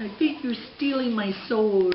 I think you're stealing my soul.